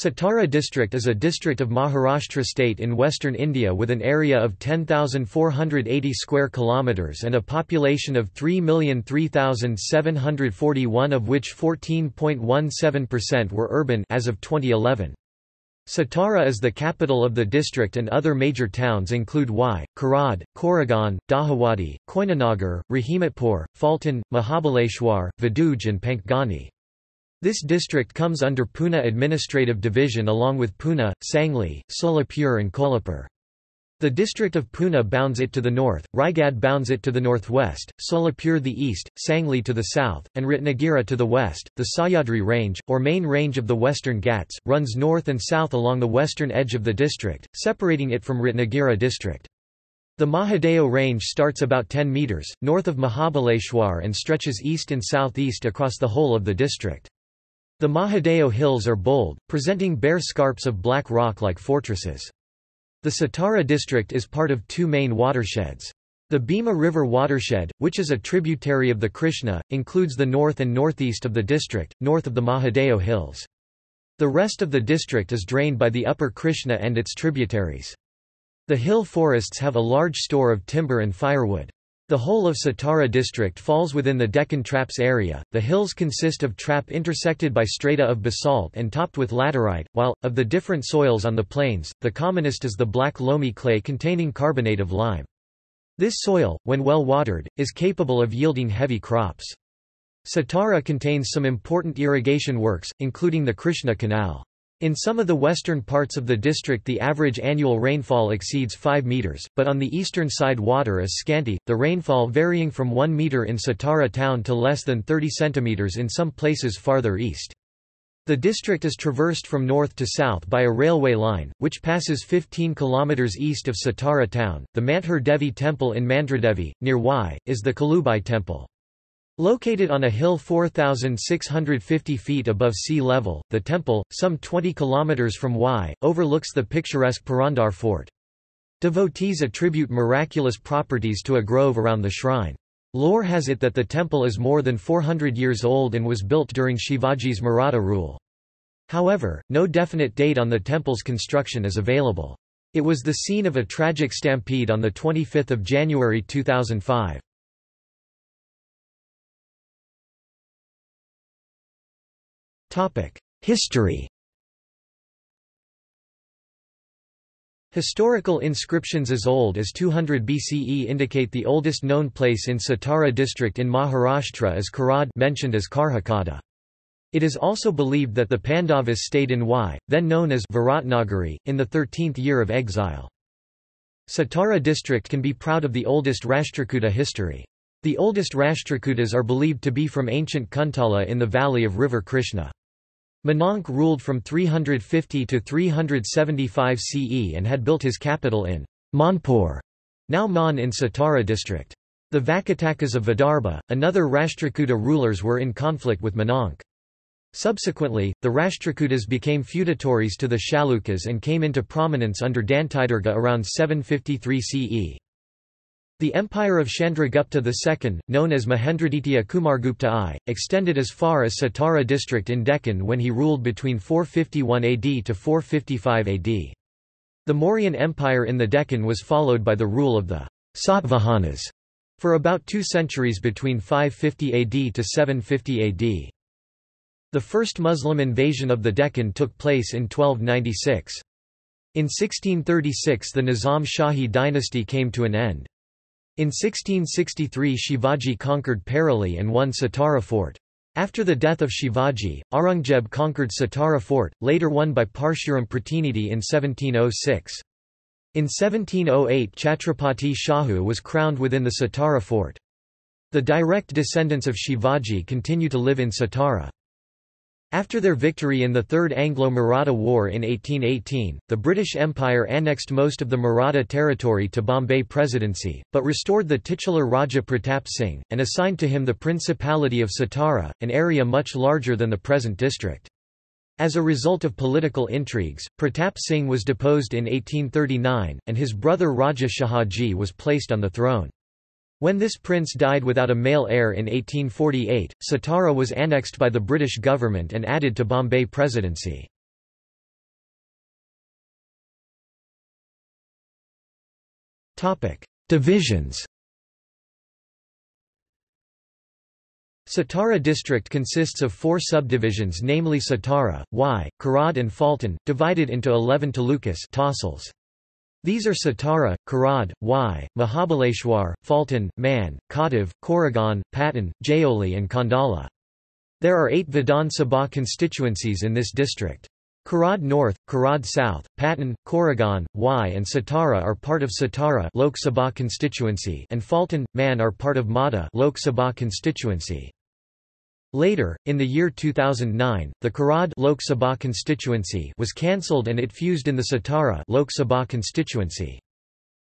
Satara district is a district of Maharashtra state in western India with an area of 10,480 square kilometers and a population of 3,003,741, of which 14.17% were urban as of 2011. Satara is the capital of the district, and other major towns include Wai, Karad, Koregaon, Dahiwadi, Koynanagar, Rahimatpur, Phaltan, Mahabaleshwar, Vaduj and Panchgani. This district comes under Pune administrative division along with Pune, Sangli, Solapur and Kolhapur. The district of Pune bounds it to the north, Raigad bounds it to the northwest, Solapur the east, Sangli to the south, and Ratnagiri to the west. The Sahyadri range, or main range of the Western Ghats, runs north and south along the western edge of the district, separating it from Ratnagiri district. The Mahadeo range starts about 10 meters north of Mahabaleshwar and stretches east and southeast across the whole of the district. The Mahadeo hills are bold, presenting bare scarps of black rock like fortresses. The Satara district is part of two main watersheds. The Bhima River watershed, which is a tributary of the Krishna, includes the north and northeast of the district, north of the Mahadeo hills. The rest of the district is drained by the upper Krishna and its tributaries. The hill forests have a large store of timber and firewood. The whole of Satara district falls within the Deccan Traps area. The hills consist of trap intersected by strata of basalt and topped with laterite, while, of the different soils on the plains, the commonest is the black loamy clay containing carbonate of lime. This soil, when well watered, is capable of yielding heavy crops. Satara contains some important irrigation works, including the Krishna Canal. In some of the western parts of the district the average annual rainfall exceeds 5 meters, but on the eastern side water is scanty, the rainfall varying from 1 meter in Satara town to less than 30 centimeters in some places farther east. The district is traversed from north to south by a railway line, which passes 15 kilometers east of Satara town. The Manthar Devi temple in Mandradevi, near Wai, is the Kalubai temple. Located on a hill 4,650 feet above sea level, the temple, some 20 kilometers from Wai, overlooks the picturesque Purandar fort. Devotees attribute miraculous properties to a grove around the shrine. Lore has it that the temple is more than 400 years old and was built during Shivaji's Maratha rule. However, no definite date on the temple's construction is available. It was the scene of a tragic stampede on 25 January 2005. History. Historical inscriptions as old as 200 BCE indicate the oldest known place in Satara district in Maharashtra is Karad, mentioned as Karhakada. It is also believed that the Pandavas stayed in Wai, then known as Varatnagiri, in the 13th year of exile. Satara district can be proud of the oldest Rashtrakuta history. The oldest Rashtrakutas are believed to be from ancient Kuntala in the valley of river Krishna. Manank ruled from 350 to 375 CE and had built his capital in Manpur, now Man in Satara district. The Vakatakas of Vidarbha, another Rashtrakuta rulers, were in conflict with Manank. Subsequently, the Rashtrakutas became feudatories to the Chalukyas and came into prominence under Dantidurga around 753 CE. The empire of Chandragupta II, known as Mahendraditya Kumargupta I, extended as far as Satara district in Deccan when he ruled between 451 AD to 455 AD. The Mauryan Empire in the Deccan was followed by the rule of the Satavahanas for about 2 centuries between 550 AD to 750 AD. The first Muslim invasion of the Deccan took place in 1296. In 1636 the Nizam Shahi dynasty came to an end. In 1663 Shivaji conquered Parali and won Satara fort. After the death of Shivaji, Aurangzeb conquered Satara fort, later won by Parshuram Pratinidhi in 1706. In 1708 Chhatrapati Shahu was crowned within the Satara fort. The direct descendants of Shivaji continue to live in Satara. After their victory in the Third Anglo-Maratha War in 1818, the British Empire annexed most of the Maratha territory to Bombay Presidency, but restored the titular Raja Pratap Singh, and assigned to him the Principality of Satara, an area much larger than the present district. As a result of political intrigues, Pratap Singh was deposed in 1839, and his brother Raja Shahaji was placed on the throne. When this prince died without a male heir in 1848, Satara was annexed by the British government and added to Bombay Presidency. Divisions. Satara district consists of 4 subdivisions, namely Satara, Wai, Karad and Phaltan, divided into 11 talukas tahsils. These are Satara, Karad, Wai, Mahabaleshwar, Phaltan, Man, Khatav, Koregaon, Patan, Jayoli and Khandala. There are 8 Vidhan Sabha constituencies in this district. Karad North, Karad South, Patan, Koregaon, Wai and Satara are part of Satara Lok Sabha constituency and Phaltan, Man are part of Mhada Lok Sabha constituency. Later, in the year 2009, the Karad Lok Sabha constituency was cancelled and it fused in the Satara Lok Sabha constituency.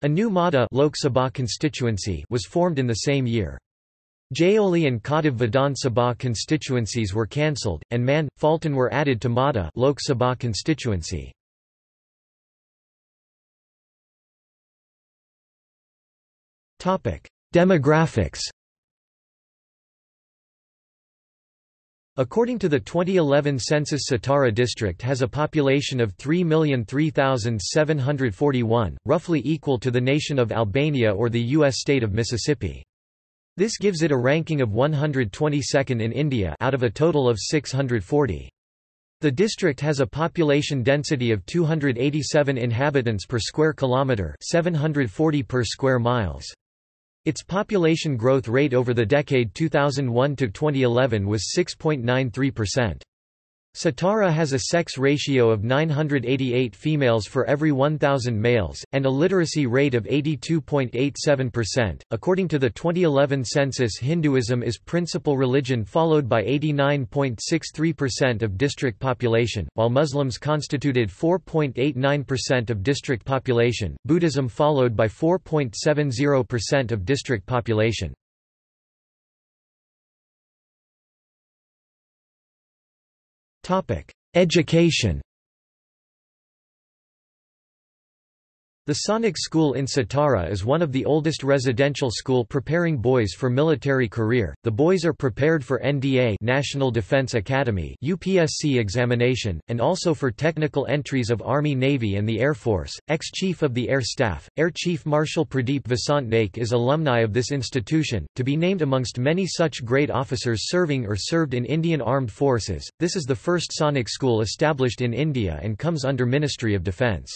A new Mhada Lok Sabha constituency was formed in the same year. Jayoli and Khatav Vidhan Sabha constituencies were cancelled, and Man, Phaltan were added to Mhada Lok Sabha constituency. Demographics. According to the 2011 census, Satara district has a population of 3,003,741, roughly equal to the nation of Albania or the U.S. state of Mississippi. This gives it a ranking of 122nd in India out of a total of 640. The district has a population density of 287 inhabitants per square kilometre, 740 per square miles. Its population growth rate over the decade 2001 to 2011 was 6.93%. Satara has a sex ratio of 988 females for every 1,000 males, and a literacy rate of 82.87%. According to the 2011 census, Hinduism is principal religion, followed by 89.63% of district population, while Muslims constituted 4.89% of district population, Buddhism followed by 4.70% of district population. Education. The Sonic School in Satara is one of the oldest residential school preparing boys for military career. The boys are prepared for NDA National Defense Academy UPSC examination, and also for technical entries of Army, Navy and the Air Force. Ex-Chief of the Air Staff, Air Chief Marshal Pradeep Vasant Naik is alumni of this institution, to be named amongst many such great officers serving or served in Indian Armed Forces. This is the first Sonic School established in India and comes under Ministry of Defence.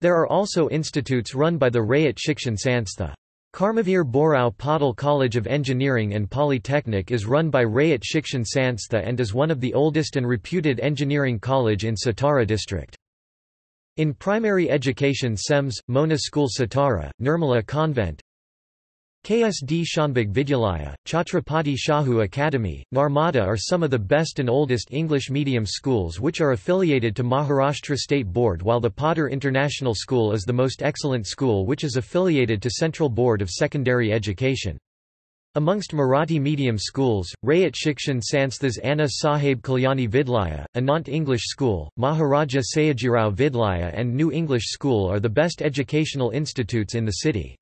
There are also institutes run by the Rayat Shikshan Sanstha. Karmavir Borao Patil College of Engineering and Polytechnic is run by Rayat Shikshan Sanstha and is one of the oldest and reputed engineering college in Satara district. In primary education, SEMS, Mona School Satara, Nirmala Convent, KSD Shanbag Vidyalaya, Chhatrapati Shahu Academy, Narmada are some of the best and oldest English medium schools which are affiliated to Maharashtra State Board, while the Potter International School is the most excellent school which is affiliated to Central Board of Secondary Education. Amongst Marathi medium schools, Rayat Shikshan Sanstha's Anna Saheb Kalyani Vidyalaya, Anant English School, Maharaja Sayajirao Vidyalaya and New English School are the best educational institutes in the city.